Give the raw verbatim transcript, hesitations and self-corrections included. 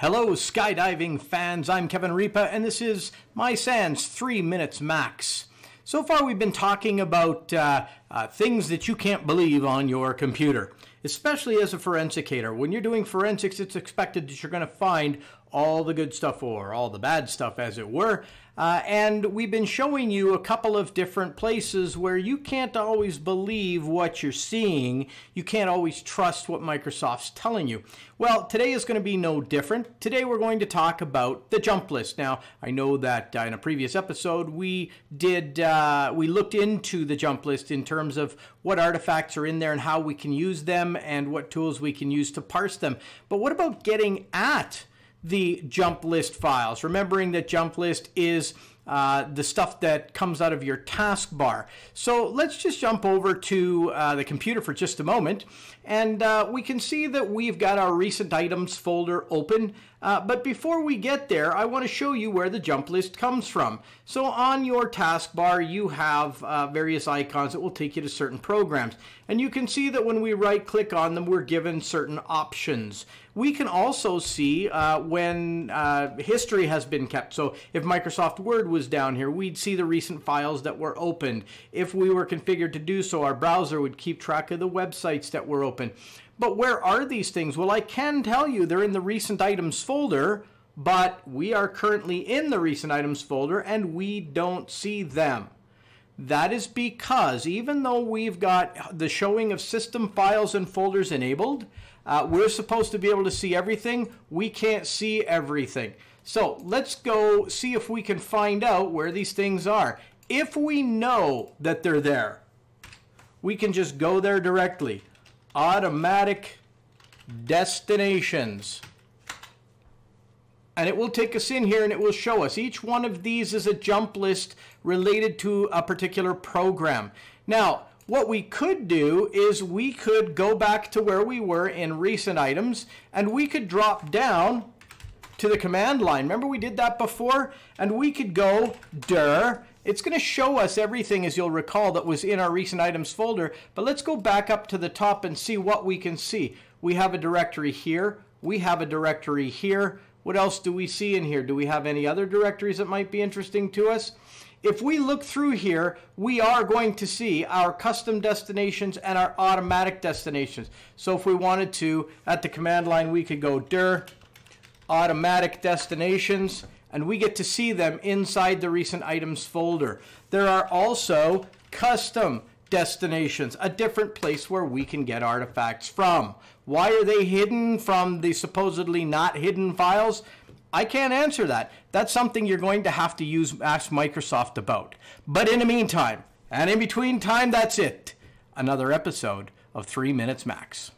Hello skydiving fans, I'm Kevin Ripa and this is My SANS three Minutes Max. So far we've been talking about uh, uh, things that you can't believe on your computer, especially as a forensicator. When you're doing forensics, it's expected that you're going to find all the good stuff or all the bad stuff, as it were. Uh, and we've been showing you a couple of different places where you can't always believe what you're seeing. You can't always trust what Microsoft's telling you. Well, today is going to be no different. Today we're going to talk about the jump list. Now, I know that uh, in a previous episode we did uh, we looked into the jump list in terms of what artifacts are in there and how we can use them and what tools we can use to parse them. But what about getting at the jump list files, remembering that jump list is uh, the stuff that comes out of your taskbar. So let's just jump over to uh, the computer for just a moment, and uh, we can see that we've got our recent items folder open. Uh, but before we get there, I want to show you where the jump list comes from. So on your taskbar, you have uh, various icons that will take you to certain programs. And you can see that when we right-click on them, we're given certain options. We can also see uh, when uh, history has been kept. So if Microsoft Word was down here, we'd see the recent files that were opened. If we were configured to do so, our browser would keep track of the websites that were open. But where are these things? Well, I can tell you they're in the recent items folder, but we are currently in the recent items folder and we don't see them. That is because even though we've got the showing of system files and folders enabled, uh, we're supposed to be able to see everything. We can't see everything. So let's go see if we can find out where these things are. If we know that they're there, we can just go there directly. Automatic destinations, and it will take us in here and it will show us each one of these is a jump list related to a particular program. Now what we could do is we could go back to where we were in recent items and we could drop down to the command line. Remember we did that before, and we could go dir. It's going to show us everything, as you'll recall, that was in our recent items folder. But let's go back up to the top and see what we can see. We have a directory here. We have a directory here. What else do we see in here? Do we have any other directories that might be interesting to us? If we look through here, we are going to see our custom destinations and our automatic destinations. So if we wanted to, at the command line, we could go dir automatic destinations, and we get to see them inside the recent items folder. There are also custom destinations, a different place where we can get artifacts from. Why are they hidden from the supposedly not hidden files? I can't answer that. That's something you're going to have to use ask Microsoft about. But in the meantime, and in between time, that's it. Another episode of three Minutes Max.